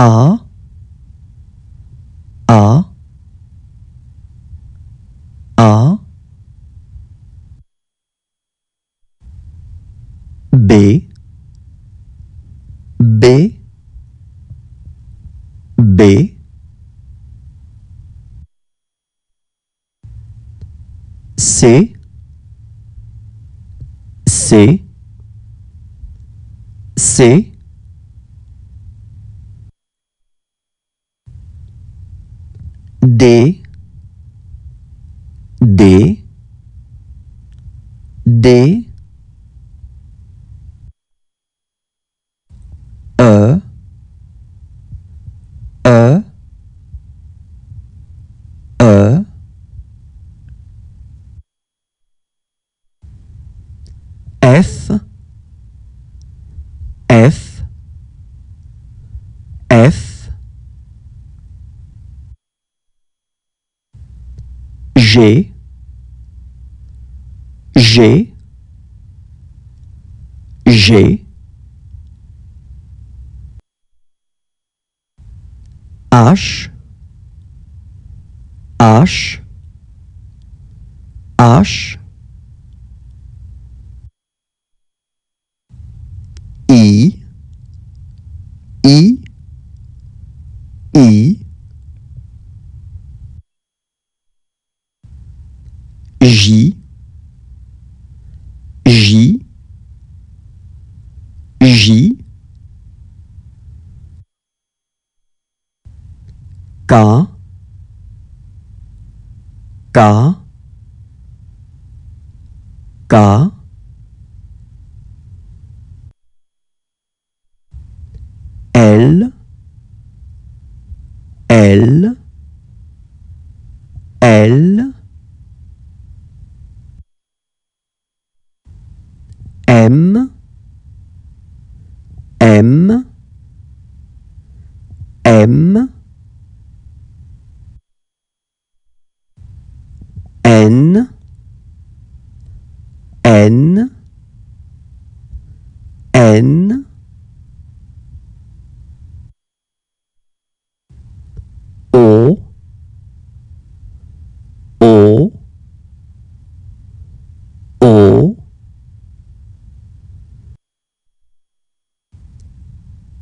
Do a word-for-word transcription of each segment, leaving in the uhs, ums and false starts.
A, A, A, B, B, B, C, C, C, D, D, D, E, E, E, F, F, F, G, G, G, H, H, H, I, I, I, J, J, J, K, K, K, L, L, L, M, M, M, N, N, N, O, O, O,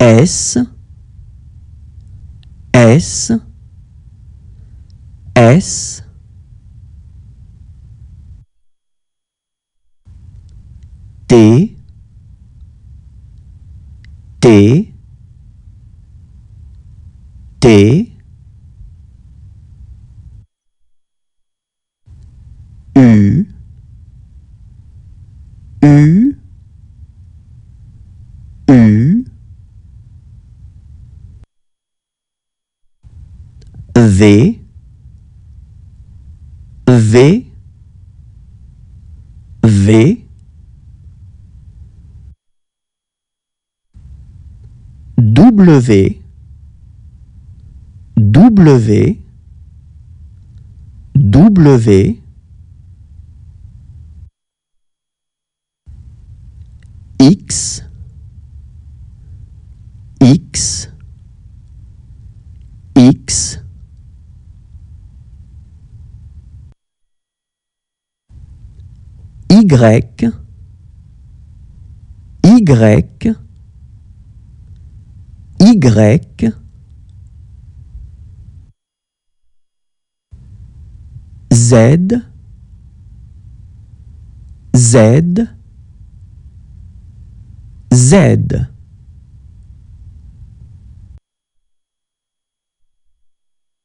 S, S, S, T, T, T, U, U, U, V, V, V, W, W, W, X, X, X, Y, Y, Y, Z, Z, Z.